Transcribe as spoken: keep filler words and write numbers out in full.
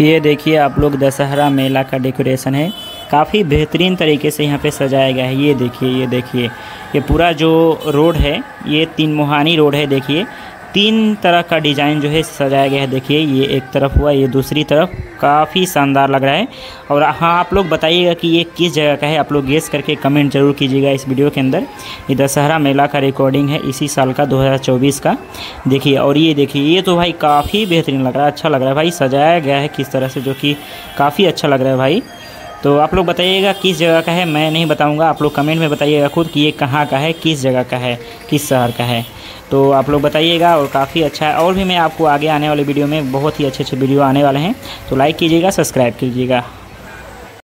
ये देखिए आप लोग दशहरा मेला का डेकोरेशन है, काफ़ी बेहतरीन तरीके से यहाँ पे सजाया गया है। ये देखिए ये देखिए ये पूरा जो रोड है ये तीन मुहानी रोड है। देखिए तीन तरह का डिज़ाइन जो है सजाया गया है। देखिए ये एक तरफ हुआ, ये दूसरी तरफ, काफ़ी शानदार लग रहा है। और हाँ, आप लोग बताइएगा कि ये किस जगह का है, आप लोग गेस करके कमेंट जरूर कीजिएगा इस वीडियो के अंदर। ये दशहरा मेला का रिकॉर्डिंग है इसी साल का दो हज़ार चौबीस का। देखिए, और ये देखिए, ये तो भाई काफ़ी बेहतरीन लग रहा है, अच्छा लग रहा है भाई, सजाया गया है किस तरह से, जो कि काफ़ी अच्छा लग रहा है भाई। तो आप लोग बताइएगा किस जगह का है, मैं नहीं बताऊंगा, आप लोग कमेंट में बताइएगा खुद कि ये कहाँ का है, किस जगह का है, किस शहर का है, तो आप लोग बताइएगा। और काफ़ी अच्छा है, और भी मैं आपको आगे आने वाले वीडियो में बहुत ही अच्छे अच्छे वीडियो आने वाले हैं, तो लाइक कीजिएगा, सब्सक्राइब कीजिएगा।